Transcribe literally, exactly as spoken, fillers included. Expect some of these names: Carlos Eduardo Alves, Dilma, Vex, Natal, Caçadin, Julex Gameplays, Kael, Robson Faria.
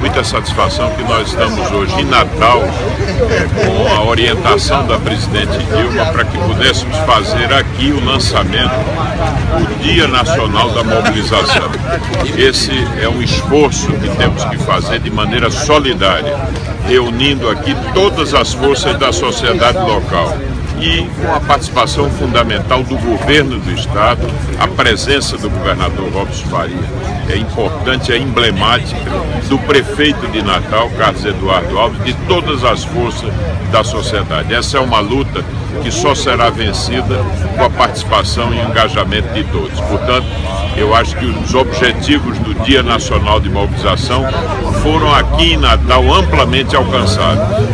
muita satisfação que nós estamos hoje em Natal, é, com a orientação da presidente Dilma para que pudéssemos fazer aqui o lançamento do Dia Nacional da Mobilização. Esse é um esforço que temos que fazer de maneira solidária, reunindo aqui todas as forças da sociedade local. E com a participação fundamental do governo do Estado, a presença do governador Robson Faria é importante, é emblemática, do prefeito de Natal, Carlos Eduardo Alves, de todas as forças da sociedade. Essa é uma luta que só será vencida com a participação e engajamento de todos. Portanto, eu acho que os objetivos do Dia Nacional de Mobilização foram aqui em Natal amplamente alcançados.